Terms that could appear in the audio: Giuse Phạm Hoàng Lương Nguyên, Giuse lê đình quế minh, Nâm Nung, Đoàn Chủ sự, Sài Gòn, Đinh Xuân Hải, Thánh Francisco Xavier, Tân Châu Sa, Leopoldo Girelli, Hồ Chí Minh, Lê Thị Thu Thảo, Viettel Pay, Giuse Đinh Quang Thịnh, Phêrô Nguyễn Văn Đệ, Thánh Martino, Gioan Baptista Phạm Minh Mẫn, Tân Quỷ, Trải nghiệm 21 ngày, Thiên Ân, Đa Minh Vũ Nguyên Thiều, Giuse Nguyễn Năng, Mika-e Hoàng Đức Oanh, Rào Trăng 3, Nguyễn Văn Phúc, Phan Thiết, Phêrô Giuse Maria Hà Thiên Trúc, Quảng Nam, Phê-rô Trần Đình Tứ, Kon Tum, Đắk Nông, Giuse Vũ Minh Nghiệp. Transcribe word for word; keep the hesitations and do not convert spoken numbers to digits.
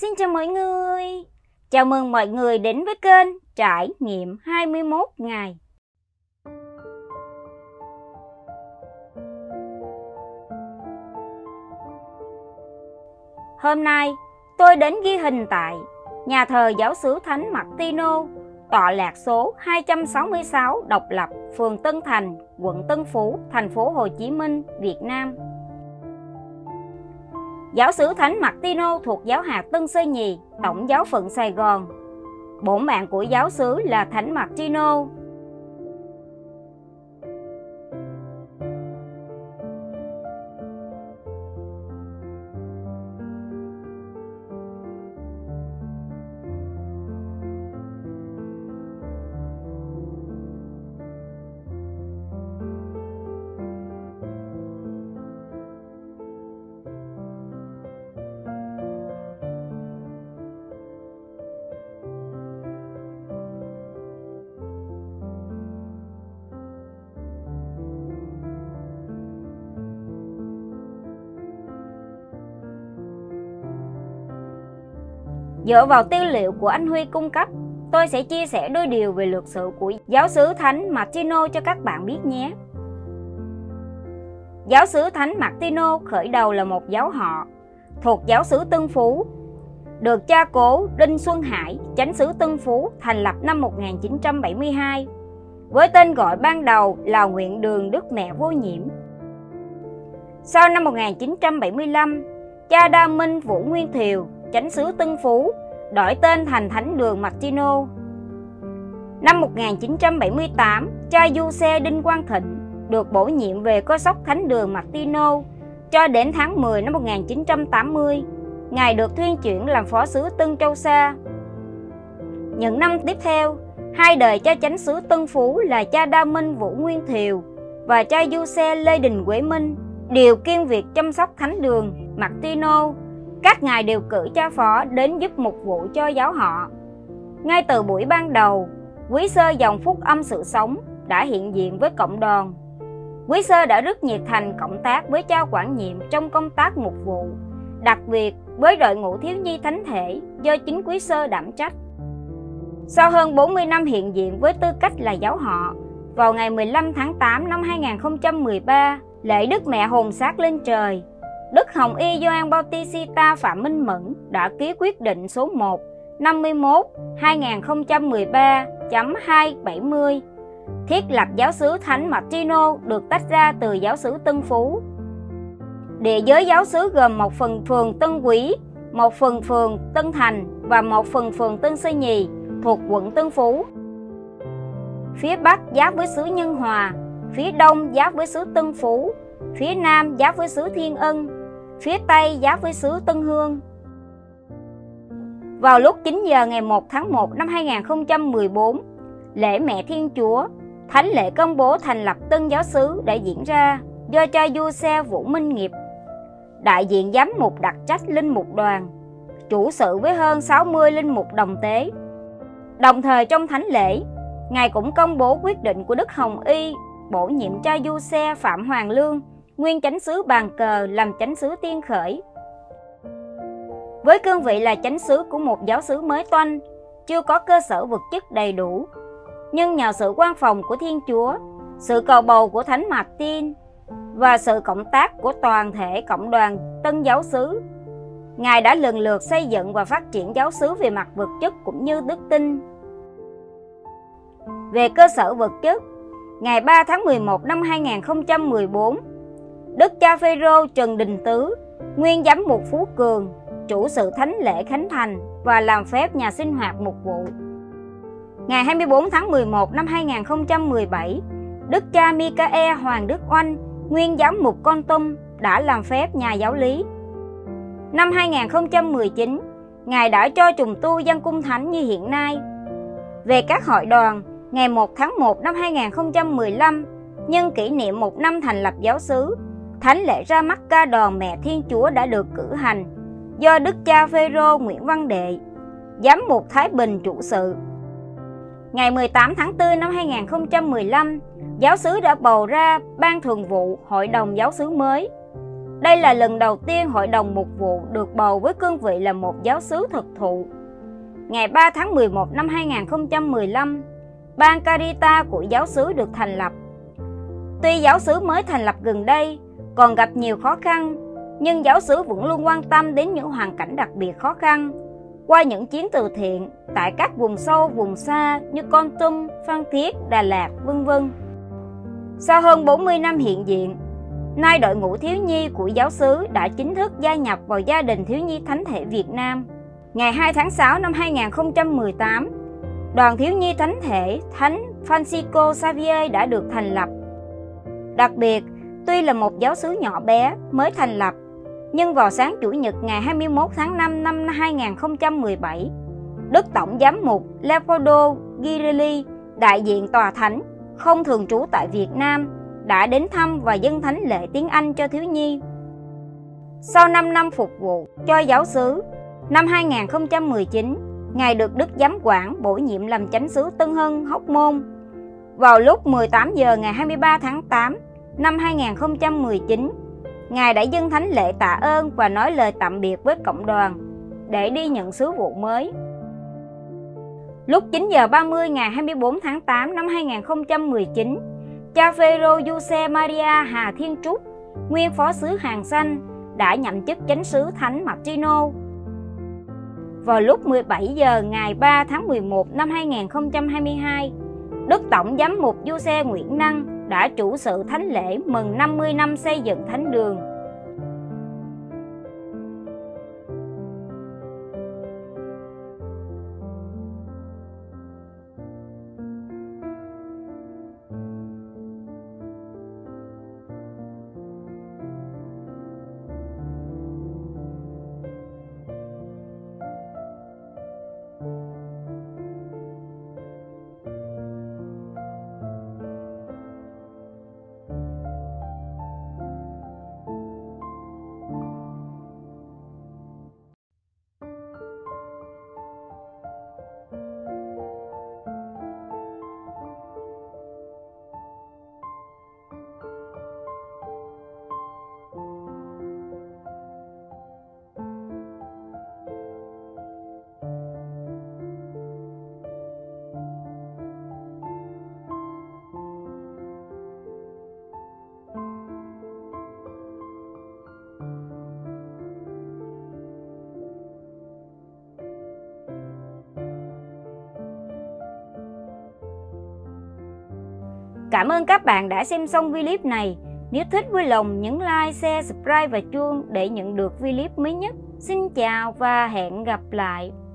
Xin chào mọi người. Chào mừng mọi người đến với kênh Trải nghiệm hai mươi mốt ngày. Hôm nay, tôi đến ghi hình tại nhà thờ giáo xứ Thánh Martino, tọa lạc số hai trăm sáu mươi sáu Độc Lập, phường Tân Thành, quận Tân Phú, thành phố Hồ Chí Minh, Việt Nam. Giáo xứ Thánh Martino thuộc giáo hạt Tân Sơn Nhì, tổng giáo phận Sài Gòn. Bổn mạng của giáo xứ là Thánh Martino. Dựa vào tư liệu của anh Huy cung cấp, tôi sẽ chia sẻ đôi điều về lược sự của giáo xứ Thánh Martino cho các bạn biết nhé. Giáo xứ Thánh Martino khởi đầu là một giáo họ thuộc giáo xứ Tân Phú, được cha cố Đinh Xuân Hải, chánh xứ Tân Phú thành lập năm một nghìn chín trăm bảy mươi hai, với tên gọi ban đầu là Nguyện đường Đức Mẹ Vô Nhiễm. Sau năm một nghìn chín trăm bảy mươi lăm, cha Đa Minh Vũ Nguyên Thiều, chánh xứ Tân Phú, đổi tên thành Thánh đường Martino. Năm một nghìn chín trăm bảy mươi tám, cha Giuse Đinh Quang Thịnh được bổ nhiệm về coi sóc Thánh đường Martino cho đến tháng mười năm một nghìn chín trăm tám mươi, ngài được thuyên chuyển làm phó xứ Tân Châu Sa. Những năm tiếp theo, hai đời cha chánh xứ Tân Phú là cha Đa Minh Vũ Nguyên Thiều và cha Giuse Lê Đình Quế Minh đều kiêm việc chăm sóc Thánh đường Martino. Các ngài đều cử cha phó đến giúp mục vụ cho giáo họ. Ngay từ buổi ban đầu, quý sơ dòng phúc âm sự sống đã hiện diện với cộng đoàn. Quý sơ đã rất nhiệt thành cộng tác với cha quản nhiệm trong công tác mục vụ, đặc biệt với đội ngũ thiếu nhi thánh thể do chính quý sơ đảm trách. Sau hơn bốn mươi năm hiện diện với tư cách là giáo họ, vào ngày mười lăm tháng tám năm hai nghìn không trăm mười ba, lễ Đức Mẹ Hồn Xác Lên Trời, Đức Hồng Y Gioan Baptista Phạm Minh Mẫn đã ký quyết định số một năm mươi mốt hai nghìn không trăm mười ba chấm hai bảy mươi thiết lập giáo xứ Thánh Martino được tách ra từ giáo xứ Tân Phú. Địa giới giáo xứ gồm một phần phường Tân Quỷ, một phần phường Tân Thành và một phần phường Tân Sơn Nhì thuộc quận Tân Phú. Phía Bắc giáp với xứ Nhân Hòa, phía Đông giáp với xứ Tân Phú, phía Nam giáp với xứ Thiên Ân, phía Tây giáp với xứ Tân Hương. Vào lúc chín giờ ngày một tháng một năm hai nghìn không trăm mười bốn, lễ Mẹ Thiên Chúa, thánh lễ công bố thành lập tân giáo xứ đã diễn ra do cha Giuse Vũ Minh Nghiệp, đại diện giám mục đặc trách linh mục đoàn, chủ sự với hơn sáu mươi linh mục đồng tế. Đồng thời trong thánh lễ, ngài cũng công bố quyết định của Đức Hồng Y bổ nhiệm cha Giuse Phạm Hoàng Lương Nguyên, chánh xứ Bàn Cờ, làm chánh xứ Tiên Khởi. Với cương vị là chánh xứ của một giáo xứ mới toanh, chưa có cơ sở vật chất đầy đủ, nhưng nhờ sự quan phòng của Thiên Chúa, sự cầu bầu của Thánh Martin và sự cộng tác của toàn thể cộng đoàn tân giáo xứ, ngài đã lần lượt xây dựng và phát triển giáo xứ về mặt vật chất cũng như đức tin. Về cơ sở vật chất, ngày ba tháng mười một năm hai nghìn không trăm mười bốn, Đức cha Phê-rô Trần Đình Tứ, nguyên giám mục Phú Cường, chủ sự thánh lễ khánh thành và làm phép nhà sinh hoạt mục vụ. Ngày hai mươi tư tháng mười một năm hai nghìn không trăm mười bảy, Đức cha Mika-e Hoàng Đức Oanh, nguyên giám mục Kon Tum, đã làm phép nhà giáo lý. Năm hai nghìn không trăm mười chín, ngài đã cho trùng tu dân cung thánh như hiện nay. Về các hội đoàn, ngày một tháng một năm hai nghìn không trăm mười lăm, nhân kỷ niệm một năm thành lập giáo xứ, thánh lễ ra mắt ca đoàn Mẹ Thiên Chúa đã được cử hành do Đức cha Phêrô Nguyễn Văn Đệ, giám mục Thái Bình, chủ sự. Ngày mười tám tháng tư năm hai nghìn không trăm mười lăm, giáo xứ đã bầu ra ban thường vụ hội đồng giáo xứ mới. Đây là lần đầu tiên hội đồng mục vụ được bầu với cương vị là một giáo xứ thực thụ. Ngày ba tháng mười một năm hai nghìn không trăm mười lăm, Ban Carita của giáo xứ được thành lập. Tuy giáo xứ mới thành lập gần đây còn gặp nhiều khó khăn, nhưng giáo xứ vẫn luôn quan tâm đến những hoàn cảnh đặc biệt khó khăn qua những chuyến từ thiện tại các vùng sâu, vùng xa như Kon Tum, Phan Thiết, Đà Lạt, vân vân. Sau hơn bốn mươi năm hiện diện, nay đội ngũ thiếu nhi của giáo xứ đã chính thức gia nhập vào gia đình thiếu nhi Thánh thể Việt Nam. Ngày hai tháng sáu năm hai nghìn không trăm mười tám, Đoàn Thiếu nhi Thánh thể Thánh Francisco Xavier đã được thành lập. Đặc biệt, tuy là một giáo xứ nhỏ bé mới thành lập, nhưng vào sáng Chủ nhật ngày hai mươi mốt tháng năm năm hai nghìn không trăm mười bảy, Đức Tổng Giám mục Leopoldo Girelli, đại diện Tòa Thánh, không thường trú tại Việt Nam, đã đến thăm và dâng thánh lễ tiếng Anh cho thiếu nhi. Sau năm năm phục vụ cho giáo xứ, năm hai nghìn không trăm mười chín, Ngài được Đức Giám quản bổ nhiệm làm chánh xứ Tân Hưng Hóc Môn. Vào lúc mười tám giờ ngày hai mươi ba tháng tám năm hai nghìn không trăm mười chín, Ngài đã dâng thánh lễ tạ ơn và nói lời tạm biệt với cộng đoàn để đi nhận sứ vụ mới. Lúc chín giờ ba mươi ngày hai mươi bốn tháng tám năm hai nghìn không trăm mười chín, cha Phêrô Giuse Maria Hà Thiên Trúc, nguyên phó xứ Hàng Xanh, đã nhậm chức chánh xứ Thánh Martino. Vào lúc mười bảy giờ ngày ba tháng mười một năm hai nghìn không trăm hai mươi hai, Đức Tổng Giám mục Giuse Nguyễn Năng đã chủ sự thánh lễ mừng năm mươi năm xây dựng thánh đường. Cảm ơn các bạn đã xem xong clip này. Nếu thích vui lòng nhấn like, share, subscribe và chuông để nhận được clip mới nhất. Xin chào và hẹn gặp lại.